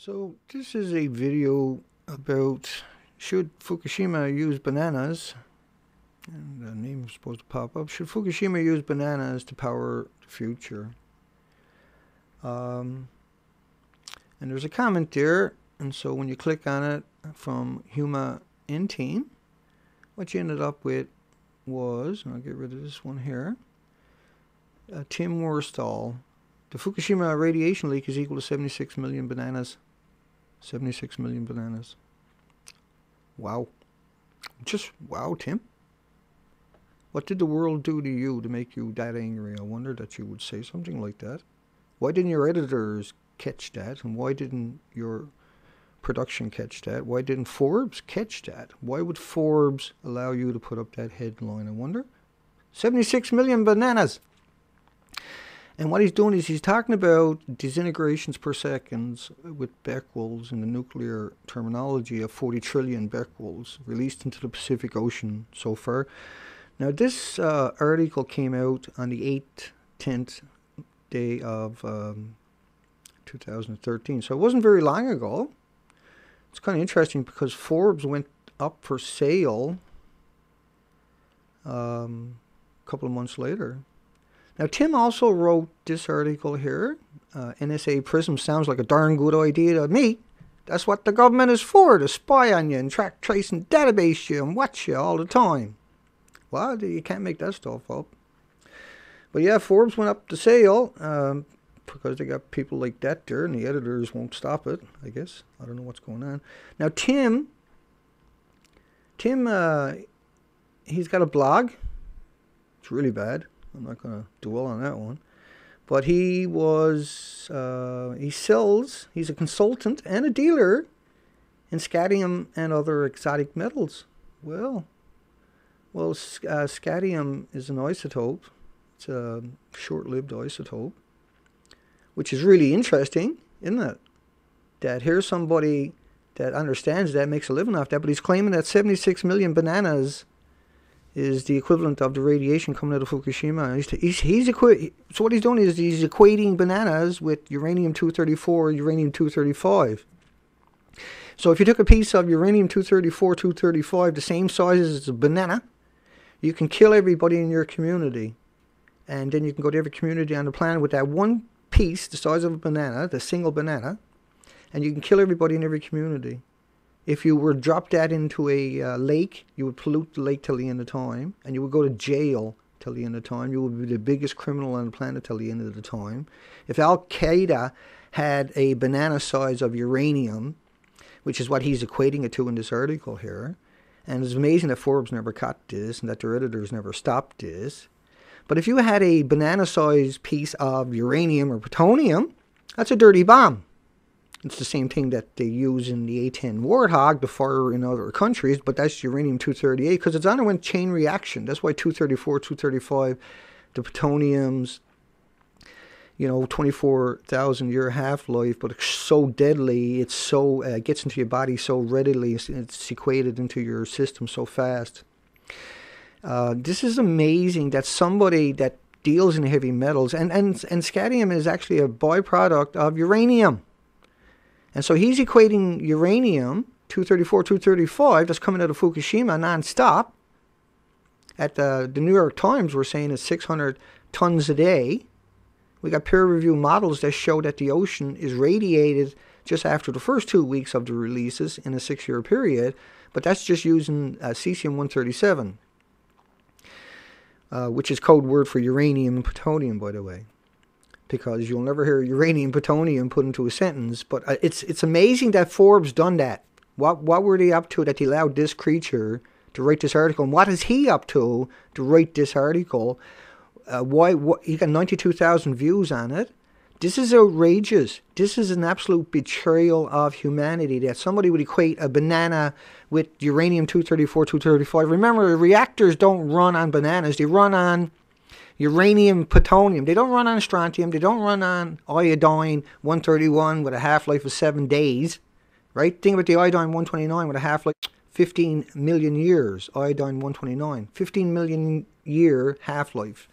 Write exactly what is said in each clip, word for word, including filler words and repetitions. So this is a video about should Fukushima use bananas, and the name is supposed to pop up, should Fukushima use bananas to power the future? Um, and there's a comment there, and so when you click on it from Huma Inteen, what you ended up with was, and I'll get rid of this one here, uh, Tim Worstall. The Fukushima radiation leak is equal to seventy-six million bananas. seventy-six million bananas. Wow. Just wow, Tim. What did the world do to you to make you that angry? I wonder that you would say something like that. Why didn't your editors catch that? And why didn't your production catch that? Why didn't Forbes catch that? Why would Forbes allow you to put up that headline, I wonder? seventy-six million bananas. And what he's doing is he's talking about disintegrations per seconds with Becquerels in the nuclear terminology of forty trillion Becquerels released into the Pacific Ocean so far. Now this uh, article came out on the eighth, tenth day of um, two thousand thirteen. So it wasn't very long ago. It's kind of interesting because Forbes went up for sale um, a couple of months later. Now, Tim also wrote this article here. Uh, N S A Prism sounds like a darn good idea to me. That's what the government is for, to spy on you and track, trace, and database you and watch you all the time. Well, you can't make that stuff up. But yeah, Forbes went up to sale um, because they got people like that there, and the editors won't stop it, I guess. I don't know what's going on. Now, Tim, Tim, uh, he's got a blog. It's really bad. I'm not going to dwell on that one. But he was, uh, he sells, he's a consultant and a dealer in scandium and other exotic metals. Well, well, uh, scandium is an isotope. It's a short-lived isotope, which is really interesting, isn't it? That here's somebody that understands that, makes a living off that, but he's claiming that seventy-six million bananas is the equivalent of the radiation coming out of Fukushima. He's, he's, he's equi so what he's doing is he's equating bananas with uranium two thirty-four, uranium two thirty-five. So if you took a piece of uranium two thirty-four, two thirty-five, the same size as a banana, you can kill everybody in your community. And then you can go to every community on the planet with that one piece, the size of a banana, the single banana, and you can kill everybody in every community. If you were dropped that into a uh, lake, you would pollute the lake till the end of time, and you would go to jail till the end of time. You would be the biggest criminal on the planet till the end of the time. If Al-Qaeda had a banana size of uranium, which is what he's equating it to in this article here, and it's amazing that Forbes never caught this and that their editors never stopped this, but if you had a banana-sized piece of uranium or plutonium, that's a dirty bomb. It's the same thing that they use in the A ten Warthog, the fire in other countries, but that's uranium two thirty-eight because it's on a chain reaction. That's why two thirty-four, two thirty-five, the plutonium's, you know, twenty-four thousand year half-life, but it's so deadly, it's so, uh, gets into your body so readily, it's, it's equated into your system so fast. Uh, this is amazing that somebody that deals in heavy metals, and, and, and scandium is actually a byproduct of uranium. And so he's equating uranium two thirty-four, two thirty-five that's coming out of Fukushima non-stop. At the, the New York Times, we're saying it's six hundred tons a day. We got peer-reviewed models that show that the ocean is radiated just after the first two weeks of the releases in a six-year period, but that's just using uh, cesium one thirty-seven, uh, which is code word for uranium and plutonium, by the way. Because you'll never hear uranium plutonium put into a sentence, but it's it's amazing that Forbes done that. What what were they up to that he allowed this creature to write this article? And what is he up to to write this article? Uh, why what, he got ninety-two thousand views on it? This is outrageous. This is an absolute betrayal of humanity that somebody would equate a banana with uranium two thirty-four, two thirty-five. Remember, reactors don't run on bananas; they run on uranium, plutonium. They don't run on strontium. They don't run on iodine one thirty-one with a half-life of seven days, right? Think about the iodine one twenty-nine with a half-life fifteen million years, iodine one twenty-nine, fifteen million year half-life,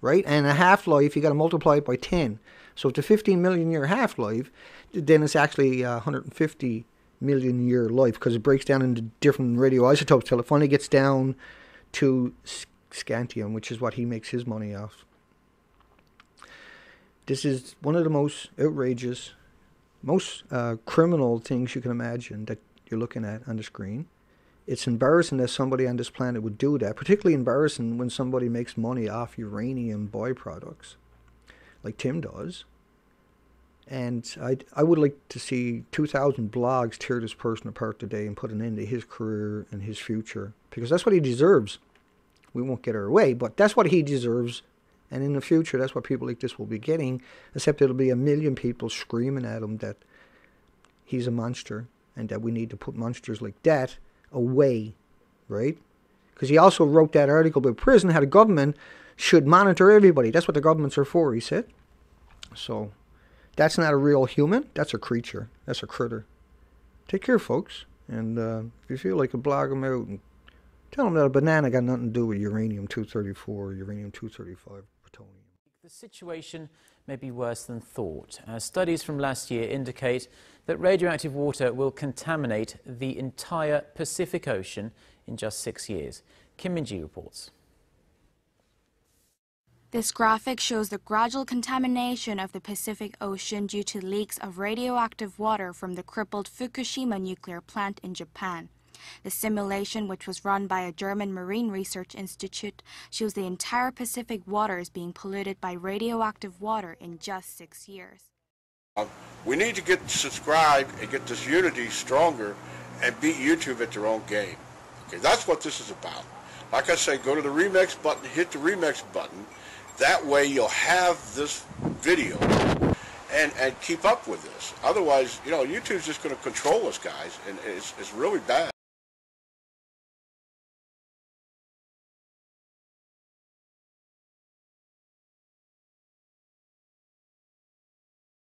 right? And a half-life, you got to multiply it by ten. So it's a fifteen million year half-life, then it's actually uh, one hundred fifty million year life, because it breaks down into different radioisotopes till it finally gets down to scandium, which is what he makes his money off. This is one of the most outrageous, most uh, criminal things you can imagine that you're looking at on the screen. It's embarrassing that somebody on this planet would do that, particularly embarrassing when somebody makes money off uranium byproducts, like Tim does. And I, I would like to see two thousand blogs tear this person apart today and put an end to his career and his future, because that's what he deserves. We won't get our way, but that's what he deserves. And in the future, that's what people like this will be getting, except it'll be a million people screaming at him that he's a monster and that we need to put monsters like that away, right? Because he also wrote that article about prison, how the government should monitor everybody. That's what the governments are for, he said. So that's not a real human. That's a creature. That's a critter. Take care, folks. And uh, if you feel like it, blog them out and tell them that a banana got nothing to do with uranium two thirty-four or uranium two thirty-five, plutonium. The situation may be worse than thought, as studies from last year indicate that radioactive water will contaminate the entire Pacific Ocean in just six years. Kim Minji reports. This graphic shows the gradual contamination of the Pacific Ocean due to leaks of radioactive water from the crippled Fukushima nuclear plant in Japan. The simulation, which was run by a German marine research institute, shows the entire Pacific waters being polluted by radioactive water in just six years. Uh, we need to get subscribed and get this unity stronger and beat YouTube at their own game. Okay, that's what this is about. Like I say, go to the remix button, hit the remix button. That way you'll have this video and, and keep up with this. Otherwise, you know, YouTube's just going to control us, guys, and it's, it's really bad.